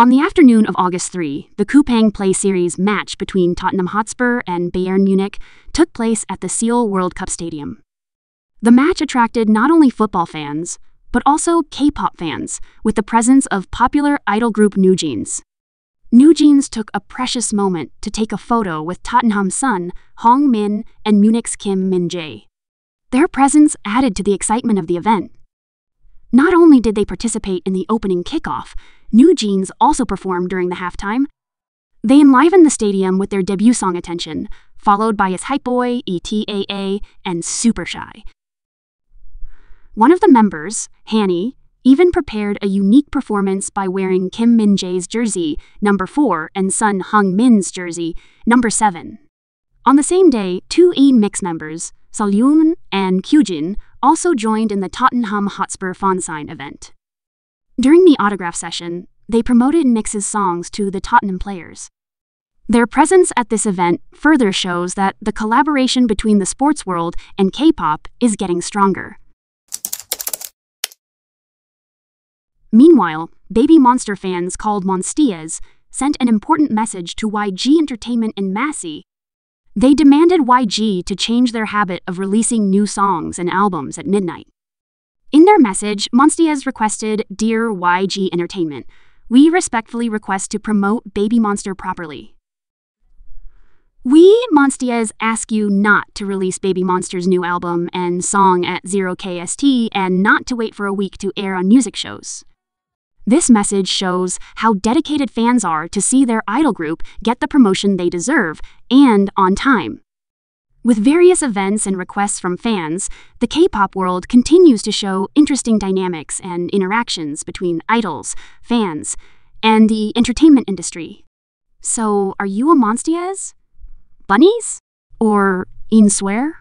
On the afternoon of August 3, the Coupang Play Series match between Tottenham Hotspur and Bayern Munich took place at the Seoul World Cup Stadium. The match attracted not only football fans, but also K-pop fans, with the presence of popular idol group New Jeans. New Jeans took a precious moment to take a photo with Tottenham's Son Heung-min and Munich's Kim Min Jae. Their presence added to the excitement of the event. Not only did they participate in the opening kickoff, New Jeans also performed during the halftime. They enlivened the stadium with their debut song Attention, followed by his hype boy, ETAA, and Super Shy. One of the members, Hanni, even prepared a unique performance by wearing Kim Min Jae's jersey, number 4, and Son Heung-min's jersey, number 7. On the same day, two NMIXX members, Sullyoon and Kyujin, also joined in the Tottenham Hotspur fan sign event. During the autograph session, they promoted NMIXX's songs to the Tottenham players. Their presence at this event further shows that the collaboration between the sports world and K-pop is getting stronger. Meanwhile, Baby Monster fans called Monstiez sent an important message to YG Entertainment and Massey. They demanded YG to change their habit of releasing new songs and albums at midnight. In their message, Monstiez requested, "Dear YG Entertainment, we respectfully request to promote Baby Monster properly. We, Monstiez, ask you not to release Baby Monster's new album and song at 0KST and not to wait for a week to air on music shows." This message shows how dedicated fans are to see their idol group get the promotion they deserve and on time. With various events and requests from fans, the K-pop world continues to show interesting dynamics and interactions between idols, fans, and the entertainment industry. So, are you a Monstiez? Bunnies? Or Inswear?